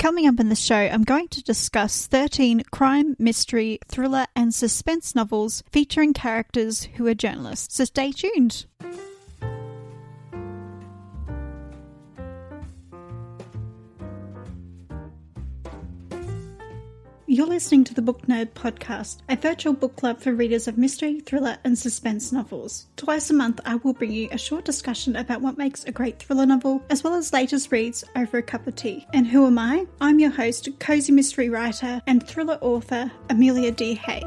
Coming up in the show, I'm going to discuss 13 crime, mystery, thriller and suspense novels featuring characters who are journalists. So stay tuned. You're listening to the Book Nerd Podcast, a virtual book club for readers of mystery, thriller and suspense novels. Twice a month, I will bring you a short discussion about what makes a great thriller novel, as well as latest reads over a cup of tea. And who am I? I'm your host, cozy mystery writer and thriller author, Amelia D. Hay.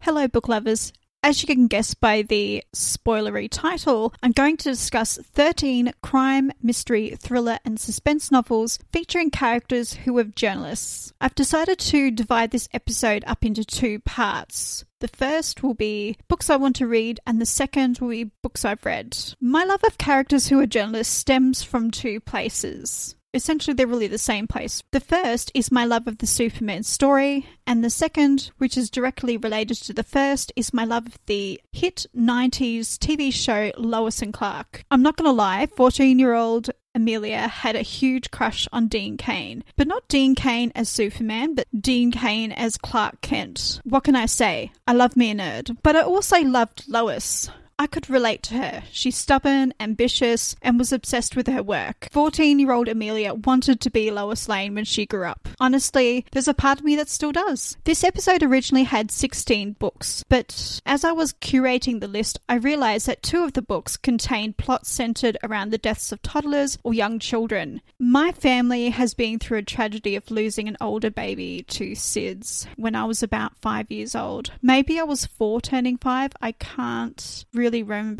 Hello, book lovers. As you can guess by the spoilery title, I'm going to discuss 13 crime, mystery, thriller and suspense novels featuring characters who are journalists. I've decided to divide this episode up into two parts. The first will be books I want to read, and the second will be books I've read. My love of characters who are journalists stems from two places. Essentially, they're really the same place. The first is my love of the Superman story, and the second, which is directly related to the first, is my love of the hit 90s TV show Lois and Clark. I'm not gonna lie, 14-year-old Amelia had a huge crush on Dean Cain, but not Dean Cain as Superman, but Dean Cain as Clark Kent. What can I say? I love me a nerd. But I also loved Lois. I could relate to her. She's stubborn, ambitious, and was obsessed with her work. 14-year-old Amelia wanted to be Lois Lane when she grew up. Honestly, there's a part of me that still does. This episode originally had 16 books, but as I was curating the list, I realized that two of the books contained plots centered around the deaths of toddlers or young children. My family has been through a tragedy of losing an older baby to SIDS when I was about 5 years old. Maybe I was 4 turning 5. I can't really remember.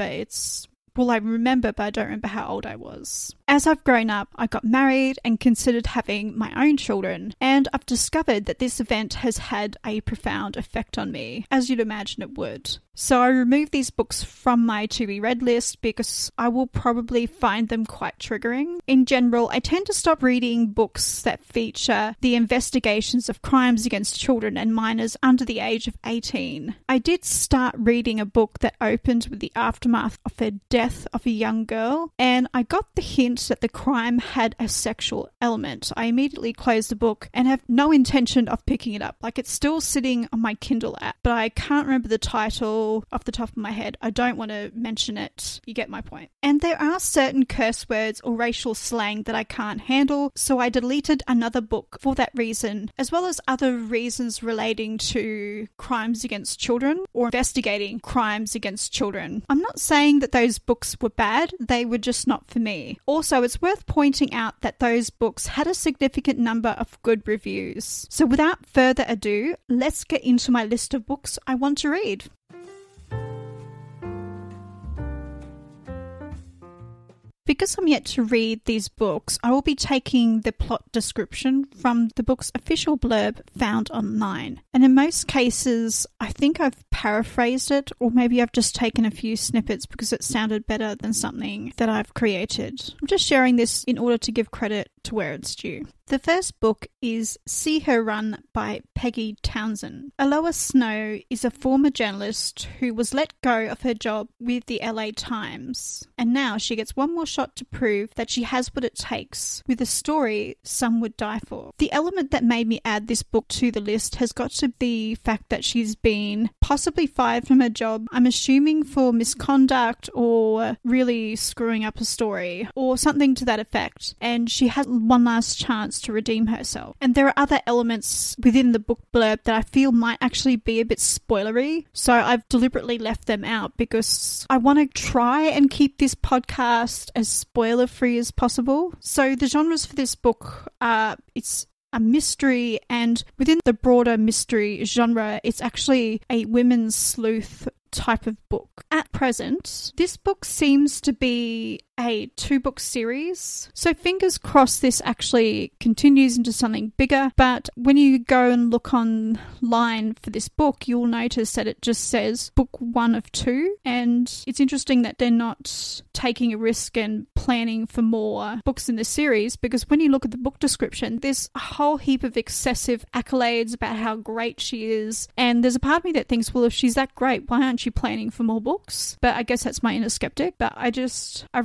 I remember, but I don't remember how old I was. As I've grown up, I got married and considered having my own children, and I've discovered that this event has had a profound effect on me, as you'd imagine it would. So I removed these books from my to-be-read list because I will probably find them quite triggering. In general, I tend to stop reading books that feature the investigations of crimes against children and minors under the age of 18. I did start reading a book that opened with the aftermath of a death of a young girl, and I got the hint that the crime had a sexual element. I immediately closed the book and have no intention of picking it up. Like, it's still sitting on my Kindle app, but I can't remember the title off the top of my head. I don't want to mention it. You get my point. And there are certain curse words or racial slang that I can't handle, so I deleted another book for that reason, as well as other reasons relating to crimes against children or investigating crimes against children. I'm not saying that those books were bad, they were just not for me. Also, it's worth pointing out that those books had a significant number of good reviews. So without further ado, let's get into my list of books I want to read. Because I'm yet to read these books, I will be taking the plot description from the book's official blurb found online. And in most cases, I think I've paraphrased it, or maybe I've just taken a few snippets because it sounded better than something that I've created. I'm just sharing this in order to give credit to where it's due. The first book is See Her Run by Peggy Townsend. Alois Snow is a former journalist who was let go of her job with the LA Times, and now she gets one more shot to prove that she has what it takes with a story some would die for. The element that made me add this book to the list has got to be the fact that she's been possibly fired from her job, I'm assuming for misconduct or really screwing up a story or something to that effect, and she has one last chance to redeem herself. And there are other elements within the book blurb that I feel might actually be a bit spoilery, so I've deliberately left them out because I want to try and keep this podcast as spoiler free as possible. So the genres for this book are it's a mystery, and within the broader mystery genre, it's actually a women's sleuth type of book. At present, this book seems to be a 2-book series, so fingers crossed this actually continues into something bigger. But when you go and look online for this book, you'll notice that it just says book 1 of 2, and it's interesting that they're not taking a risk and planning for more books in the series, because when you look at the book description, there's a whole heap of excessive accolades about how great she is, and there's a part of me that thinks, well, if she's that great, why aren't you planning for more books? But I guess that's my inner skeptic. But I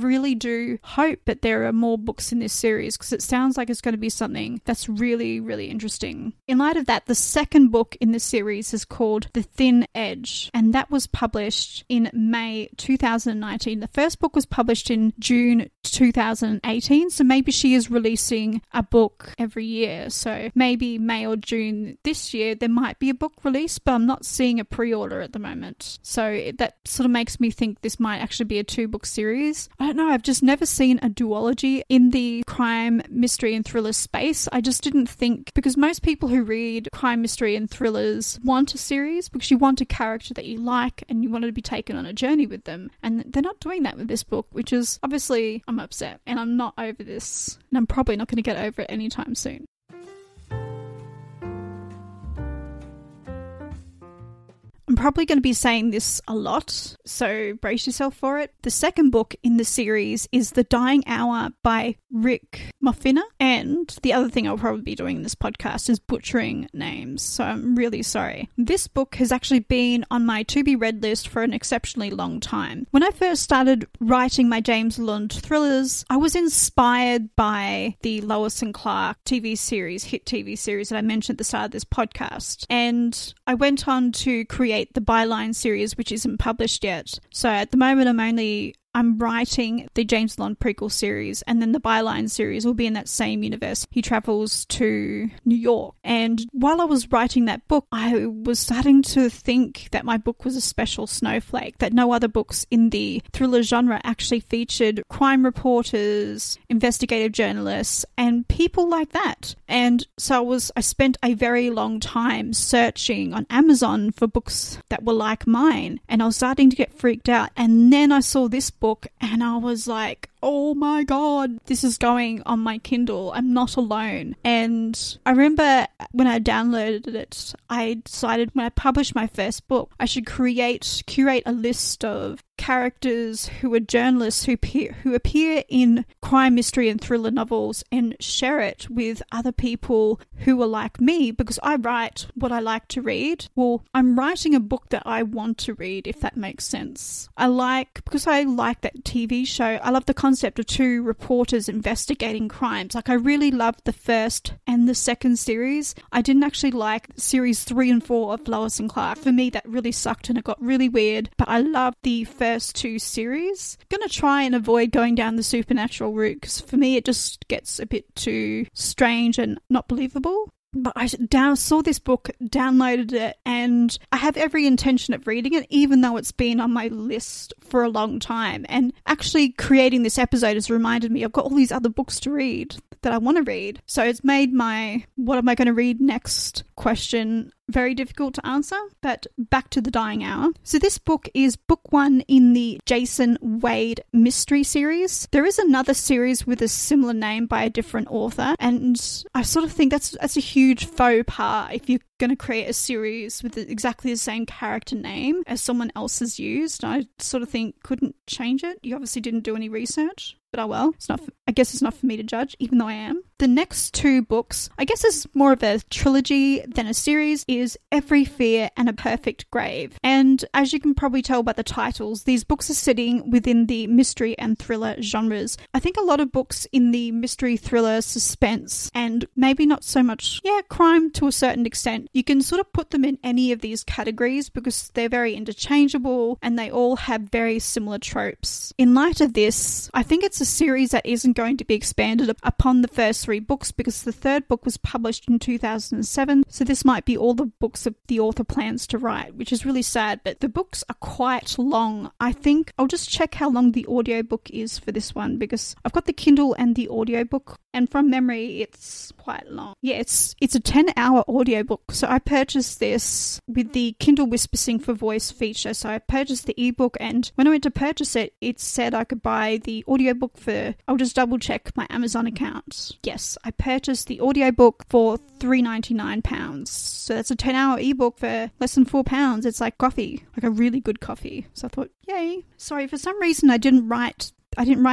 really really do hope that there are more books in this series, because it sounds like it's going to be something that's really, really interesting. In light of that, the second book in the series is called The Thin Edge, and that was published in May 2019. The first book was published in June 2018, so maybe she is releasing a book every year. So maybe May or June this year there might be a book release, but I'm not seeing a pre-order at the moment. So that sort of makes me think this might actually be a two-book series. I don't know, I've just never seen a duology in the crime, mystery and thriller space. I just didn't think, because most people who read crime, mystery and thrillers want a series because you want a character that you like and you want to be taken on a journey with them. And they're not doing that with this book, which is obviously, I'm upset and I'm not over this, and I'm probably not going to get over it anytime soon. I'm probably going to be saying this a lot, so brace yourself for it. The second book in the series is The Dying Hour by Rick Mofina. And the other thing I'll probably be doing in this podcast is butchering names, so I'm really sorry. This book has actually been on my to-be-read list for an exceptionally long time. When I first started writing my James Lund thrillers, I was inspired by the Lois and Clark TV series, hit TV series that I mentioned at the start of this podcast. And I went on to create the Byline series, which isn't published yet. So at the moment I'm writing the James Lund prequel series, and then the Byline series will be in that same universe. He travels to New York. And while I was writing that book, I was starting to think that my book was a special snowflake, that no other books in the thriller genre actually featured crime reporters, investigative journalists, and people like that. And so I spent a very long time searching on Amazon for books that were like mine, and I was starting to get freaked out. And then I saw this book and I was like, oh my god, this is going on my Kindle. I'm not alone. And I remember when I downloaded it, I decided when I published my first book, I should curate a list of characters who are journalists who appear in crime, mystery and thriller novels, and share it with other people who are like me, because I write what I like to read. Well, I'm writing a book that I want to read, if that makes sense. Because I like that TV show, I love the concept of two reporters investigating crimes. Like, I really loved the first and the second series. I didn't actually like series 3 and 4 of Lois and Clark. For me, that really sucked and it got really weird, but I loved the first two series. I'm going to try and avoid going down the supernatural route, because for me it just gets a bit too strange and not believable. But I saw this book, downloaded it, and I have every intention of reading it, even though it's been on my list for a long time. And actually creating this episode has reminded me I've got all these other books to read that I want to read. So it's made my what am I going to read next question very difficult to answer. But back to The Dying Hour. So this book is book 1 in the Jason Wade mystery series. There is another series with a similar name by a different author, and I sort of think that's a huge faux pas if you're going to create a series with exactly the same character name as someone else has used. I sort of think couldn't change it. You obviously didn't do any research. But oh well, I guess it's not for me to judge, even though I am. The next two books, I guess is more of a trilogy than a series, is Every Fear and A Perfect Grave. And as you can probably tell by the titles, these books are sitting within the mystery and thriller genres. I think a lot of books in the mystery, thriller, suspense, and maybe not so much, crime to a certain extent, you can sort of put them in any of these categories because they're very interchangeable and they all have very similar tropes. In light of this, I think it's a series that isn't going to be expanded upon the first 3 books, because the third book was published in 2007, so this might be all the books that the author plans to write, which is really sad. But the books are quite long. I think I'll just check how long the audiobook is for this one, because I've got the Kindle and the audiobook, and from memory it's quite long. It's a 10-hour audiobook. So I purchased this with the Kindle WhisperSync for voice feature, so I purchased the ebook, and when I went to purchase it, it said I could buy the audiobook for, I'll just double check my Amazon account. Yes, I purchased the audiobook for £3.99. So that's a 10-hour ebook for less than £4. It's like coffee, like a really good coffee. So I thought, yay. Sorry, for some reason I didn't write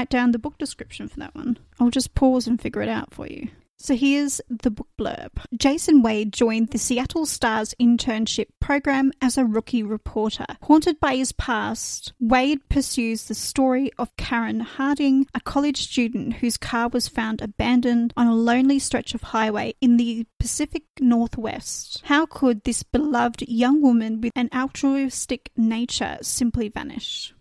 down the book description for that one. I'll just pause and figure it out for you. So here's the book blurb. Jason Wade joined the Seattle Star's internship program as a rookie reporter. Haunted by his past, Wade pursues the story of Karen Harding, a college student whose car was found abandoned on a lonely stretch of highway in the Pacific Northwest. How could this beloved young woman with an altruistic nature simply vanish?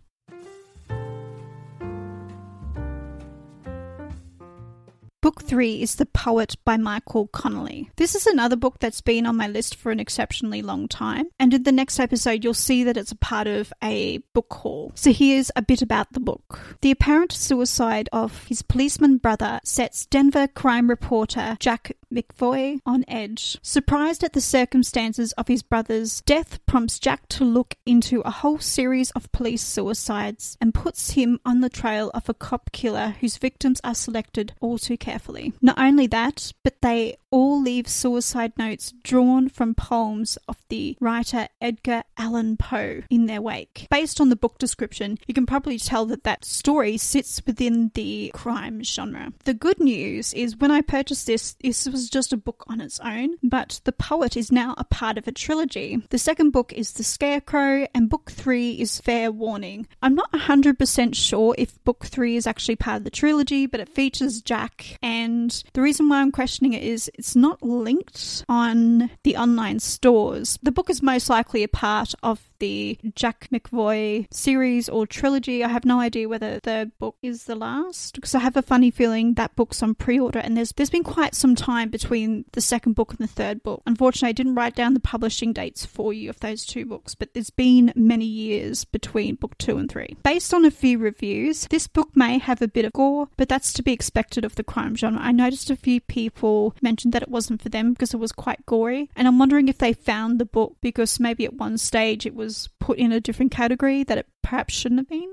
Book 3 is The Poet by Michael Connelly. This is another book that's been on my list for an exceptionally long time, and in the next episode you'll see that it's a part of a book haul. So here's a bit about the book. The apparent suicide of his policeman brother sets Denver crime reporter Jack McEvoy on edge. Surprised at the circumstances of his brother's death prompts Jack to look into a whole series of police suicides and puts him on the trail of a cop killer whose victims are selected all too carefully. Not only that, but they all leave suicide notes drawn from poems of the writer Edgar Allan Poe in their wake. Based on the book description, you can probably tell that that story sits within the crime genre. The good news is when I purchased this was just a book on its own, but The Poet is now a part of a trilogy. The second book is The Scarecrow, and book 3 is Fair Warning. I'm not 100% sure if book 3 is actually part of the trilogy, but it features Jack. And the reason why I'm questioning it is it's not linked on the online stores. The book is most likely a part of the Jack McEvoy series or trilogy. I have no idea whether the third book is the last, because I have a funny feeling that book's on pre-order, and there's been quite some time between the second book and the third book. Unfortunately, I didn't write down the publishing dates for you of those two books, but there's been many years between book 2 and 3. Based on a few reviews, this book may have a bit of gore, but that's to be expected of the crime genre. I noticed a few people mentioned that it wasn't for them because it was quite gory, and I'm wondering if they found the book because maybe at one stage it was put in a different category that it perhaps shouldn't have been.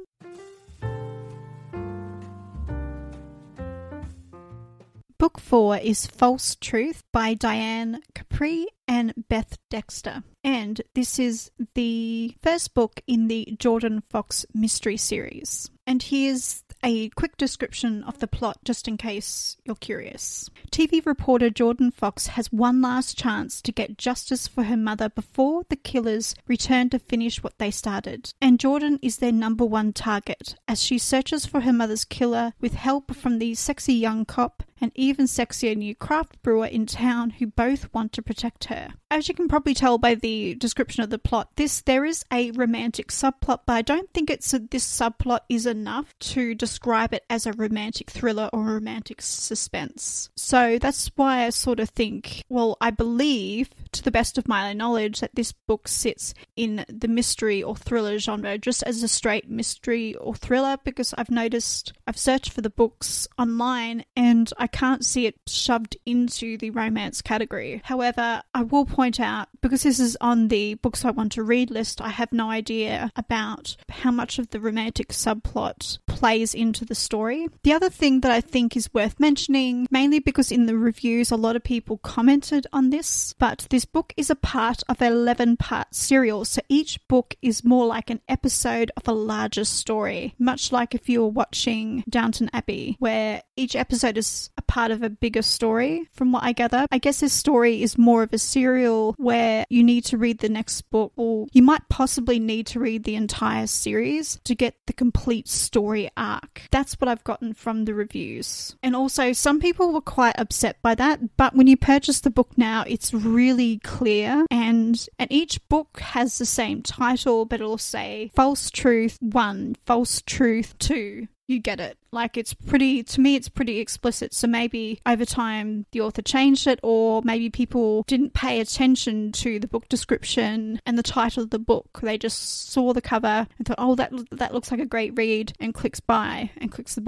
Book 4 is False Truth by Diane Capri and Beth Dexter. And this is the first book in the Jordan Fox mystery series. And here's a quick description of the plot just in case you're curious. TV reporter Jordan Fox has one last chance to get justice for her mother before the killers return to finish what they started. And Jordan is their number one target as she searches for her mother's killer with help from the sexy young cop and even sexier new craft brewer in town who both want to protect her. As you can probably tell by the description of the plot, there is a romantic subplot, but I don't think this subplot is enough to describe it as a romantic thriller or romantic suspense. So that's why I sort of think, well, I believe, to the best of my knowledge, that this book sits in the mystery or thriller genre, just as a straight mystery or thriller, because I've searched for the books online and I can't see it shoved into the romance category. However, I will point out, because this is on the books I want to read list, I have no idea about how much of the romantic subplot plays into the story. The other thing that I think is worth mentioning, mainly because in the reviews a lot of people commented on this, but this book is a part of an 11-part serial, so each book is more like an episode of a larger story, much like if you were watching Downton Abbey, where each episode is a part of a bigger story, from what I gather. I guess this story is more of a serial where you need to read the next book, or you might possibly need to read the entire series to get the complete story arc. That's what I've gotten from the reviews. And also, some people were quite upset by that, but when you purchase the book now, it's really clear, and each book has the same title, but it'll say False Truth 1, False Truth 2. You get it. Like, to me, it's pretty explicit. So maybe over time the author changed it, or maybe people didn't pay attention to the book description and the title of the book. They just saw the cover and thought, oh, that looks like a great read, and clicks the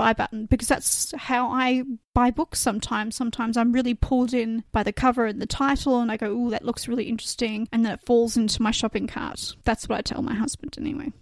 buy button, because that's how I buy books sometimes. Sometimes I'm really pulled in by the cover and the title, and I go, oh, that looks really interesting. And then it falls into my shopping cart. That's what I tell my husband anyway.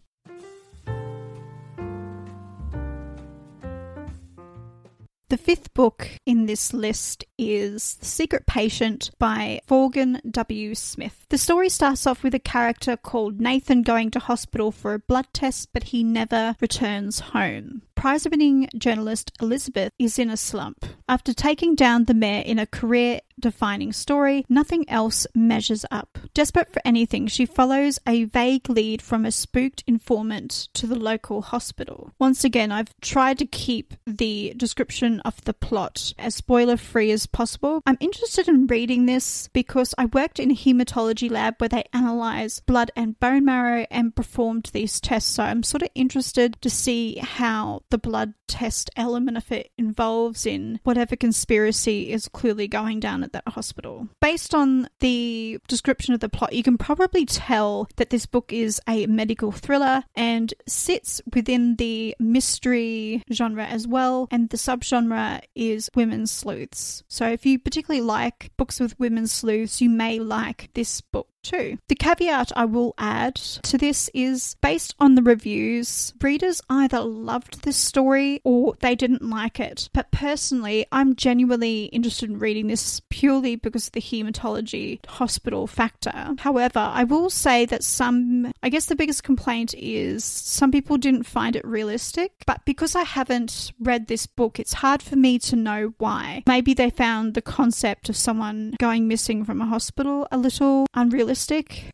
The fifth book in this list is The Secret Patient by Vaughan W. Smith. The story starts off with a character called Nathan going to hospital for a blood test, but he never returns home. prize-winning journalist Elizabeth is in a slump. After taking down the mayor in a career-defining story, nothing else measures up. Desperate for anything, she follows a vague lead from a spooked informant to the local hospital. Once again, I've tried to keep the description of the plot as spoiler-free as possible. I'm interested in reading this because I worked in a hematology lab where they analyze blood and bone marrow and performed these tests, so I'm sort of interested to see how the blood test element of it involves in whatever conspiracy is clearly going down at that hospital. Based on the description of the plot, you can probably tell that this book is a medical thriller and sits within the mystery genre as well, and the subgenre is women sleuths. So if you particularly like books with women sleuths, you may like this book too. The caveat I will add to this is, based on the reviews, readers either loved this story or they didn't like it. But personally, I'm genuinely interested in reading this purely because of the hematology hospital factor. However, I will say that I guess the biggest complaint is some people didn't find it realistic, but because I haven't read this book, it's hard for me to know why. Maybe they found the concept of someone going missing from a hospital a little unrealistic.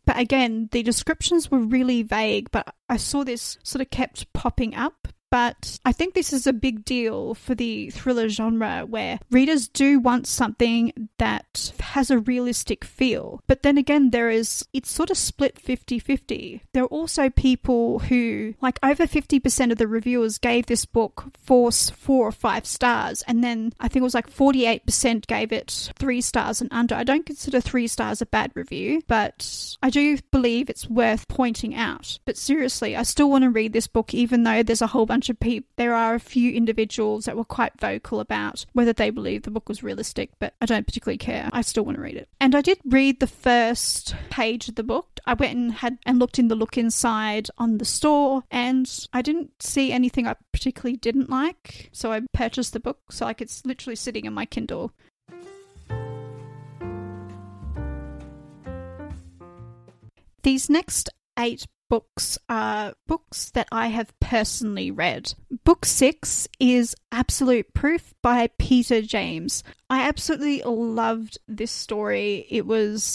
But again, the descriptions were really vague, but I saw this sort of kept popping up. But I think this is a big deal for the thriller genre, where readers do want something that has a realistic feel. But then again, it's sort of split 50-50. There are also people who, like, over 50% of the reviewers gave this book 4 or 5 stars. And then I think it was like 48% gave it 3 stars and under. I don't consider 3 stars a bad review, but I do believe it's worth pointing out. But seriously, I still want to read this book, even though there's a whole bunch of people. There are a few individuals that were quite vocal about whether they believed the book was realistic, but I don't particularly care. I still want to read it. And I did read the first page of the book. I went and looked in the look inside on the store, and I didn't see anything I particularly didn't like, so I purchased the book. So like, it's literally sitting in my Kindle. These next 8 books are books that I have personally read. Book 6 is Absolute Proof by Peter James. I absolutely loved this story.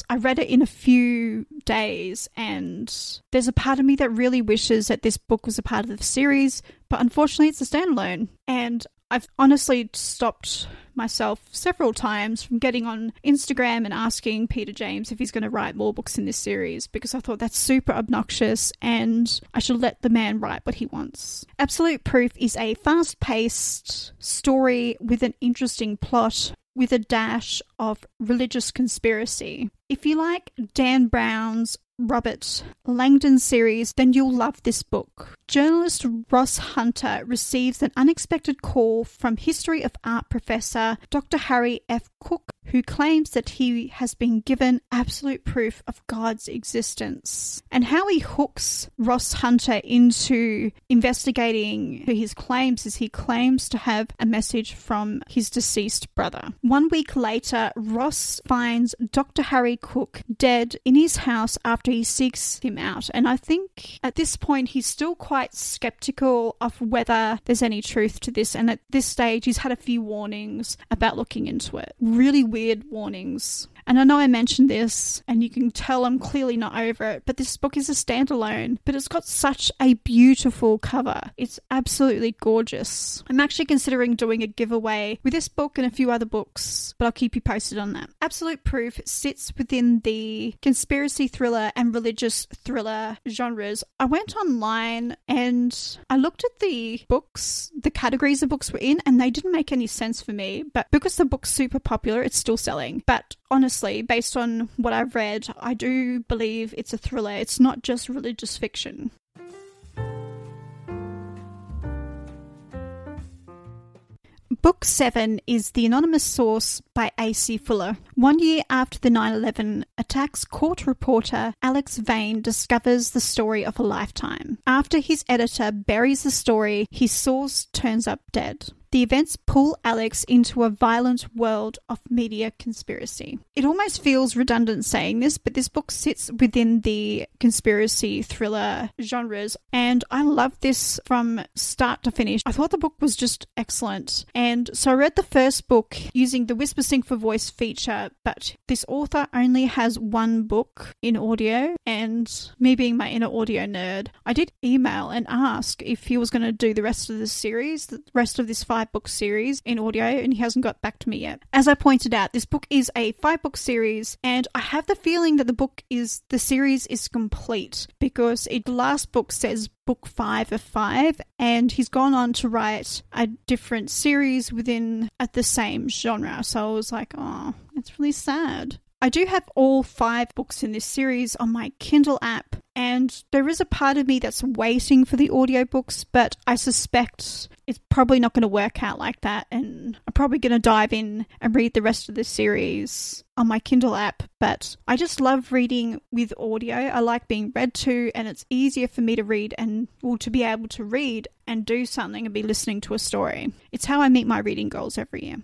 I read it in a few days, and there's a part of me that really wishes that this book was a part of the series, but unfortunately it's a standalone. And I've honestly stopped myself several times from getting on Instagram and asking Peter James if he's going to write more books in this series, because I thought that's super obnoxious and I should let the man write what he wants. Absolute Proof is a fast-paced story with an interesting plot, with a dash of religious conspiracy. If you like Dan Brown's Robert Langdon series, then you'll love this book. Journalist Ross Hunter receives an unexpected call from history of art professor Dr. Harry F. Cook, who claims that he has been given absolute proof of God's existence. And how he hooks Ross Hunter into investigating his claims is he claims to have a message from his deceased brother. 1 week later, Ross finds Dr. Harry Cook dead in his house after he seeks him out. And I think at this point he's still quite skeptical of whether there's any truth to this, and at this stage he's had a few warnings about looking into it. Really weird warnings. And I know I mentioned this, and you can tell I'm clearly not over it, but this book is a standalone, but it's got such a beautiful cover. It's absolutely gorgeous. I'm actually considering doing a giveaway with this book and a few other books, but I'll keep you posted on that. Absolute Proof sits within the conspiracy thriller and religious thriller genres. I went online and I looked at the books, the categories the books were in, and they didn't make any sense for me, but because the book's super popular, it's still selling. But honestly, based on what I've read, I do believe it's a thriller. It's not just religious fiction. Book 7 is The Anonymous Source by A.C. Fuller. 1 year after the 9/11 attacks, court reporter Alex Vane discovers the story of a lifetime. After his editor buries the story, his source turns up dead. the events pull Alex into a violent world of media conspiracy. It almost feels redundant saying this, but this book sits within the conspiracy thriller genres, and I love this from start to finish. I thought the book was just excellent, and so I read the first book using the Whisper Sync for Voice feature, but this author only has one book in audio, and me being my inner audio nerd, I did email and ask if he was going to do the rest of the series, the rest of this 5-book series in audio, and he hasn't got back to me yet. As I pointed out, this book is a 5-book series, and I have the feeling that the series is complete, because the last book says book 5 of 5, and he's gone on to write a different series within at the same genre. So I was like, oh, it's really sad. I do have all 5 books in this series on my Kindle app, and there is a part of me that's waiting for the audiobooks, but I suspect it's probably not going to work out like that, and I'm probably going to dive in and read the rest of the series on my Kindle app. But I just love reading with audio. I like being read to, and it's easier for me to read and to be able to read and do something and be listening to a story. It's how I meet my reading goals every year.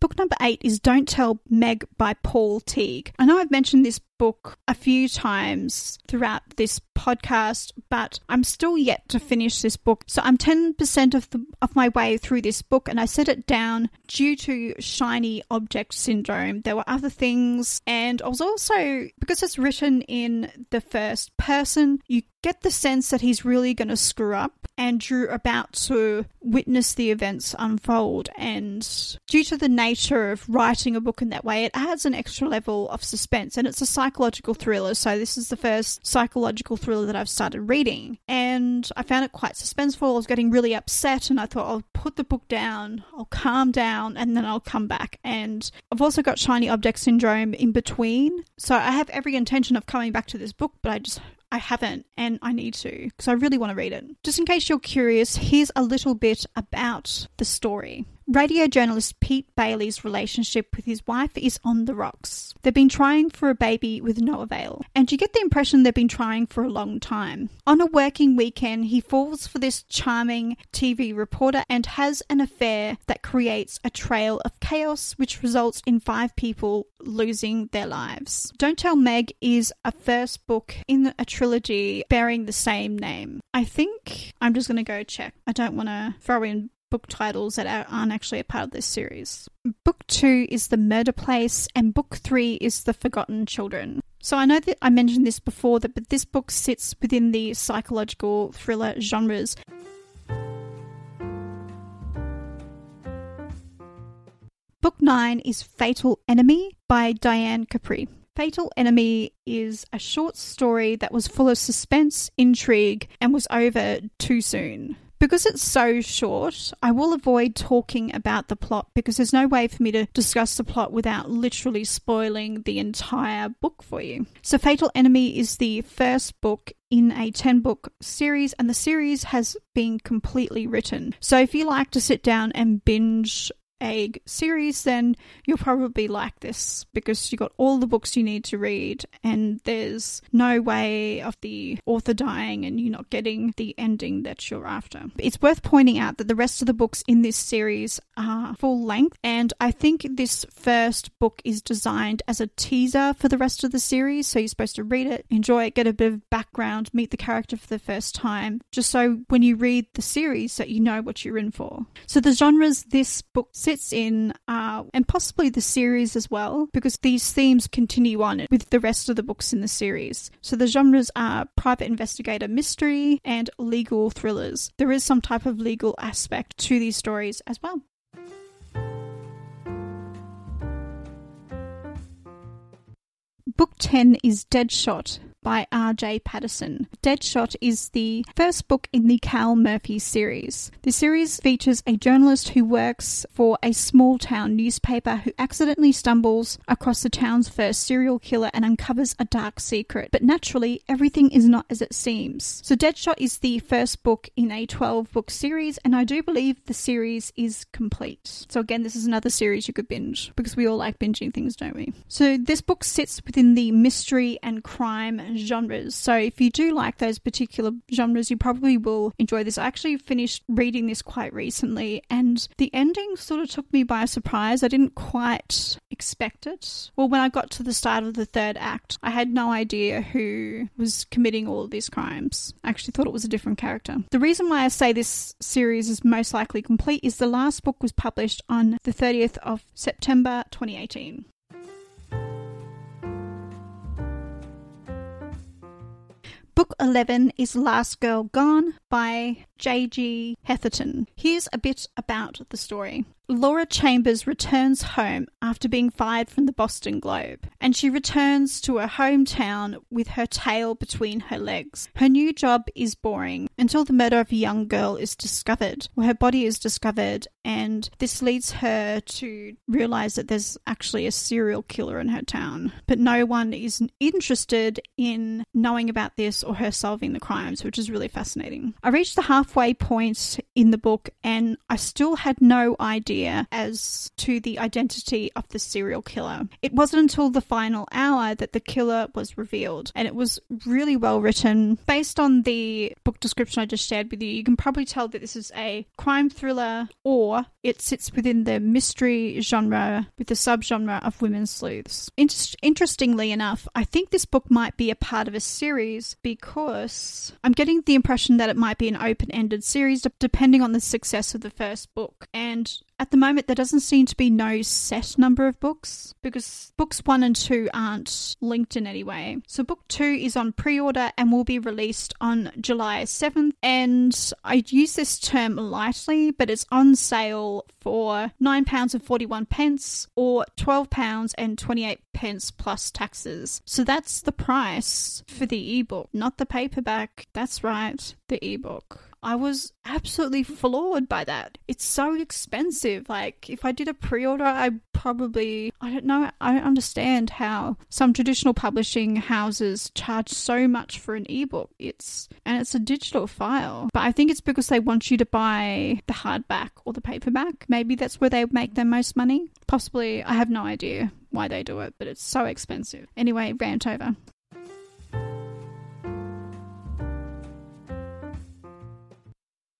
Book number 8 is Don't Tell Meg by Paul Teague. I know I've mentioned this book a few times throughout this podcast, but I'm still yet to finish this book. So I'm 10% of my way through this book, and I set it down due to shiny object syndrome. There were other things, and I was also, because it's written in the first person, you get the sense that he's really going to screw up, and you're about to witness the events unfold. And due to the nature of writing a book in that way, it adds an extra level of suspense. And it's a psychological thriller, so this is the first psychological thriller that I've started reading. And I found it quite suspenseful. I was getting really upset, and I thought, I'll put the book down, I'll calm down, and then I'll come back. And I've also got shiny object syndrome in between. So I have every intention of coming back to this book, but I haven't, and I need to, because I really want to read it. Just in case you're curious, here's a little bit about the story. Radio journalist Pete Bailey's relationship with his wife is on the rocks. They've been trying for a baby with no avail, and you get the impression they've been trying for a long time. On a working weekend, he falls for this charming TV reporter and has an affair that creates a trail of chaos, which results in 5 people losing their lives. Don't Tell Meg is a first book in a trilogy bearing the same name. I think I'm just going to go check. I don't want to throw in book titles that aren't actually a part of this series. Book 2 is The Murder Place, and book 3 is The Forgotten Children. So I know that I mentioned this before, but this book sits within the psychological thriller genres. Book 9 is Fatal Enemy by Diane Capri. Fatal Enemy is a short story that was full of suspense, intrigue, and was over too soon. Because it's so short, I will avoid talking about the plot, because there's no way for me to discuss the plot without literally spoiling the entire book for you. So Fatal Enemy is the first book in a 10-book series, and the series has been completely written. So if you like to sit down and binge a series, then you'll probably like this, because you got all the books you need to read, and there's no way of the author dying and you not getting the ending that you're after. It's worth pointing out that the rest of the books in this series are full length, and I think this first book is designed as a teaser for the rest of the series. So you're supposed to read it, enjoy it, get a bit of background, meet the character for the first time, just so when you read the series that you know what you're in for. So the genres this book sits in and possibly the series as well, because these themes continue on with the rest of the books in the series. So the genres are private investigator mystery and legal thrillers. There is some type of legal aspect to these stories as well. Book 10 is Deadshot by R.J. Patterson. Deadshot is the first book in the Cal Murphy series. The series features a journalist who works for a small-town newspaper who accidentally stumbles across the town's first serial killer and uncovers a dark secret. But naturally, everything is not as it seems. So Deadshot is the first book in a 12-book series, and I do believe the series is complete. So again, this is another series you could binge, because we all like binging things, don't we? So this book sits within the mystery and crime genres. So if you do like those particular genres, you probably will enjoy this. I actually finished reading this quite recently, and the ending sort of took me by surprise. I didn't quite expect it. Well, when I got to the start of the third act, I had no idea who was committing all of these crimes. I actually thought it was a different character. The reason why I say this series is most likely complete is the last book was published on the 30th of September 2018. Book 11 is Last Girl Gone by J.G. Hetherton. Here's a bit about the story. Laura Chambers returns home after being fired from the Boston Globe, and she returns to her hometown with her tail between her legs. Her new job is boring until the murder of a young girl is discovered, or her body is discovered, and this leads her to realize that there's actually a serial killer in her town. But no one is interested in knowing about this or her solving the crimes, which is really fascinating. I reached the halfway point in the book and I still had no idea as to the identity of the serial killer. It wasn't until the final hour that the killer was revealed, and it was really well written. Based on the book description I just shared with you, you can probably tell that this is a crime thriller, or it sits within the mystery genre with the subgenre of women sleuths. Interestingly enough, I think this book might be a part of a series, because I'm getting the impression that it might be an open-ended series depending on the success of the first book. And at the moment, there doesn't seem to be no set number of books, because books 1 and 2 aren't linked in any way. So book 2 is on pre-order and will be released on July 7th. And I use this term lightly, but it's on sale for £9.41 or £12.28 plus taxes. So that's the price for the ebook, not the paperback. That's right, the ebook. I was absolutely floored by that. It's so expensive. Like, if I did a pre-order, I don't understand how some traditional publishing houses charge so much for an ebook. It's a digital file. But I think it's because they want you to buy the hardback or the paperback. Maybe that's where they make their most money. Possibly. I have no idea why they do it, but it's so expensive. Anyway, rant over.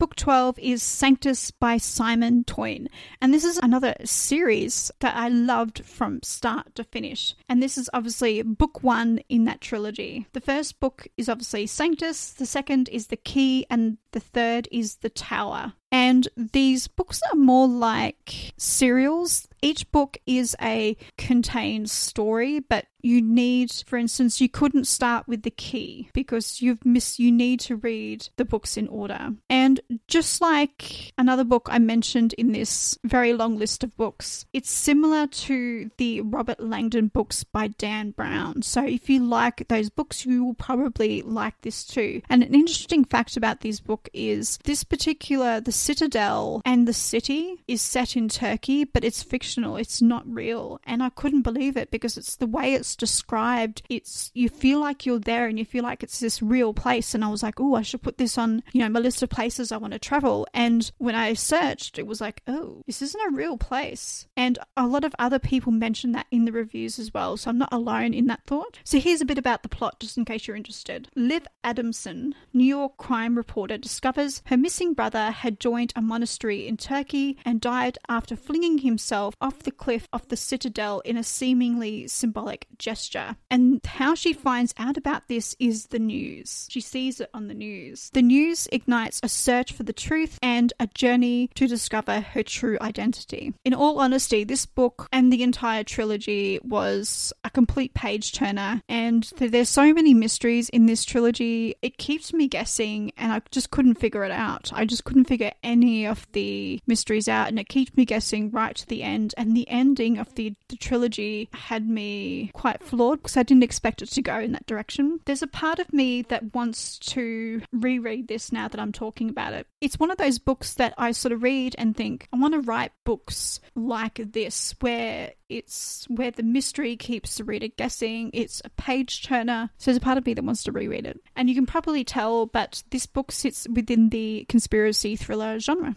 Book 12 is Sanctus by Simon Toyne, and this is another series that I loved from start to finish, and this is obviously book 1 in that trilogy. The first book is obviously Sanctus, the second is The Key, and the third is The Tower. And these books are more like serials. Each book is a contained story, but you need, for instance, you couldn't start with The Key because you need to read the books in order. And just like another book I mentioned in this very long list of books, it's similar to the Robert Langdon books by Dan Brown. So if you like those books, you will probably like this too. And an interesting fact about this book is this particular, the Citadel and the city is set in Turkey, but it's fictional, it's not real. And I couldn't believe it, because it's the way it's described, you feel like you're there and you feel like it's this real place. And I was like, oh, I should put this on, my list of places I want to travel. And when I searched, it was like, oh, this isn't a real place. And a lot of other people mentioned that in the reviews as well, so I'm not alone in that thought. So here's a bit about the plot, just in case you're interested. Liv Adamson, New York crime reporter, discovers her missing brother had joined a monastery in Turkey and died after flinging himself off the cliff of the Citadel in a seemingly symbolic gesture. And how she finds out about this is the news. She sees it on the news. The news ignites a search for the truth and a journey to discover her true identity. In all honesty, this book and the entire trilogy was a complete page turner, and there's so many mysteries in this trilogy. It keeps me guessing, and I just couldn't figure it out. I just couldn't figure any of the mysteries out, and it keeps me guessing right to the end. And the ending of the trilogy had me quite floored, because I didn't expect it to go in that direction. There's a part of me that wants to reread this now that I'm talking about it. It's one of those books that I sort of read and think, I want to write books like this, where the mystery keeps the reader guessing. It's a page turner. So there's a part of me that wants to reread it. And you can probably tell, but this book sits within the conspiracy thriller genre.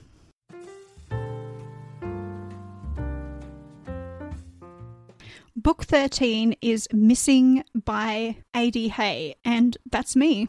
Book 13 is Missing by A D Hay, and that's me.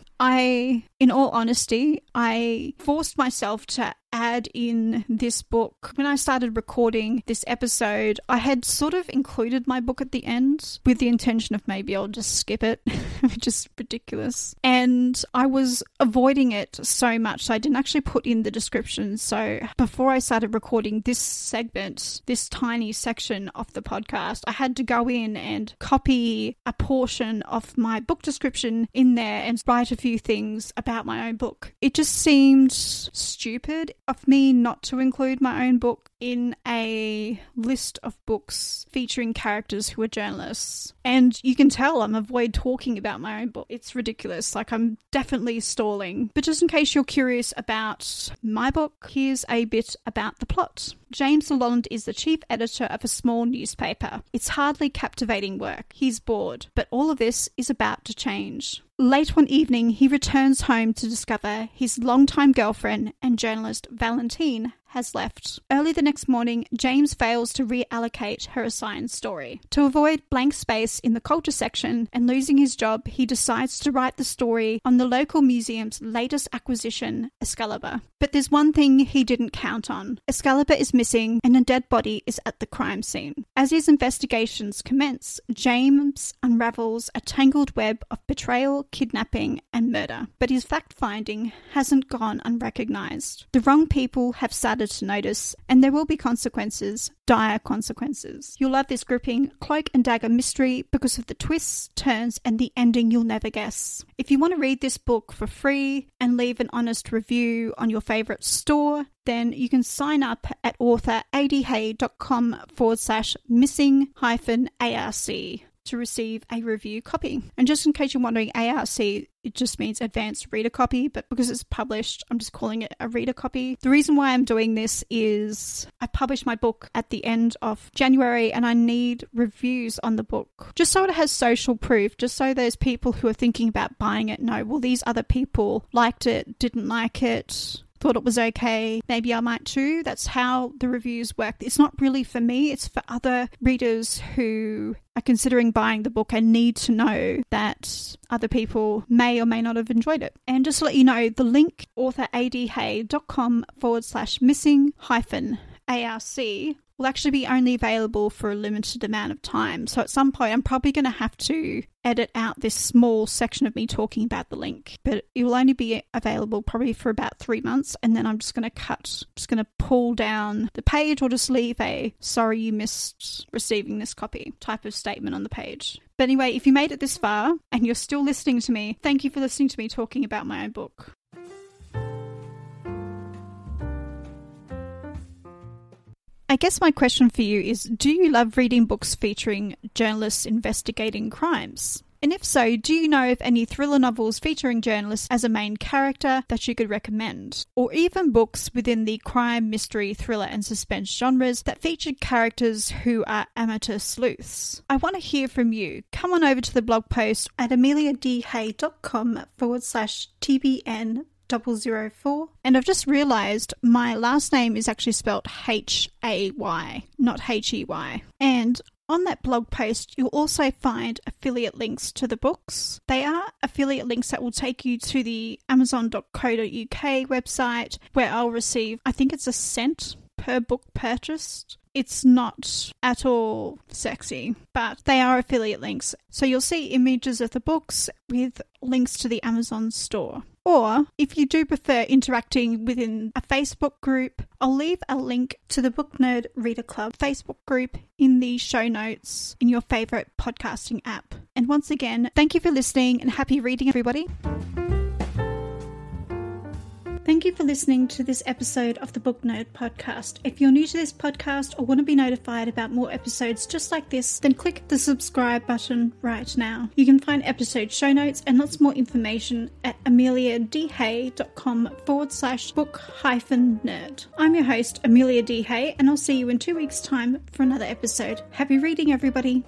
In all honesty, I forced myself to add in this book. When I started recording this episode, I had sort of included my book at the end with the intention of maybe I'll just skip it, which is ridiculous. And I was avoiding it so much, so I didn't actually put in the description. So before I started recording this segment, this tiny section of the podcast, I had to go in and copy a portion of my book description in there and write a few things about my own book. It just seemed stupid of me not to include my own book in a list of books featuring characters who are journalists. And you can tell I'm avoid talking about my own book. It's ridiculous. Like, I'm definitely stalling. But just in case you're curious about my book, here's a bit about the plot. James Lund is the chief editor of a small newspaper. It's hardly captivating work. He's bored. But all of this is about to change. Late one evening, he returns home to discover his longtime girlfriend and journalist Valentine has left. Early the next morning, James fails to reallocate her assigned story. To avoid blank space in the culture section and losing his job, he decides to write the story on the local museum's latest acquisition, Excalibur. But there's one thing he didn't count on. Excalibur is missing and a dead body is at the crime scene. As his investigations commence, James unravels a tangled web of betrayal, kidnapping, and murder. But his fact-finding hasn't gone unrecognized. The wrong people have started to notice, and there will be consequences, dire consequences. You'll love this gripping cloak and dagger mystery because of the twists, turns, and the ending you'll never guess. If you want to read this book for free and leave an honest review on your favorite store, then you can sign up at authoradhay.com/missing-arc to receive a review copy. And just in case you're wondering, ARC, it just means advanced reader copy, but because it's published, I'm just calling it a reader copy. The reason why I'm doing this is I published my book at the end of January and I need reviews on the book, just so it has social proof, just so those people who are thinking about buying it know, well, these other people liked it, didn't like it, thought it was okay, maybe I might too. That's how the reviews work. It's not really for me, it's for other readers who are considering buying the book and need to know that other people may or may not have enjoyed it. And just to let you know, the link, authoradhay.com/missing-arc, will actually be only available for a limited amount of time. So at some point, I'm probably going to have to edit out this small section of me talking about the link. But it will only be available probably for about 3 months. And then I'm just going to pull down the page or just leave a sorry you missed receiving this copy type of statement on the page. But anyway, if you made it this far and you're still listening to me, thank you for listening to me talking about my own book. I guess my question for you is, do you love reading books featuring journalists investigating crimes? And if so, do you know of any thriller novels featuring journalists as a main character that you could recommend? Or even books within the crime, mystery, thriller and suspense genres that featured characters who are amateur sleuths? I want to hear from you. Come on over to the blog post at ameliadhay.com/tbn. 004. And I've just realized my last name is actually spelled Hay, not Hey. And on that blog post, you'll also find affiliate links to the books. They are affiliate links that will take you to the amazon.co.uk website, where I'll receive, I think it's a cent per book purchased. It's not at all sexy, but they are affiliate links. So you'll see images of the books with links to the Amazon store. Or if you do prefer interacting within a Facebook group, I'll leave a link to the Book Nerd Reader Club Facebook group in the show notes in your favorite podcasting app. And once again, thank you for listening and happy reading, everybody. Thank you for listening to this episode of the Book Nerd Podcast. If you're new to this podcast or want to be notified about more episodes just like this, then click the subscribe button right now. You can find episode show notes and lots more information at ameliadhay.com/book-nerd. I'm your host, Amelia D. Hay, and I'll see you in 2 weeks' time for another episode. Happy reading, everybody.